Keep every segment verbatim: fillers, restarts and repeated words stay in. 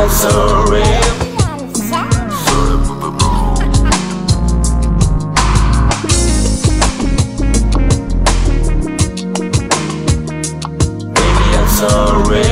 am sorry. Baby, I'm sorry.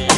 Yeah.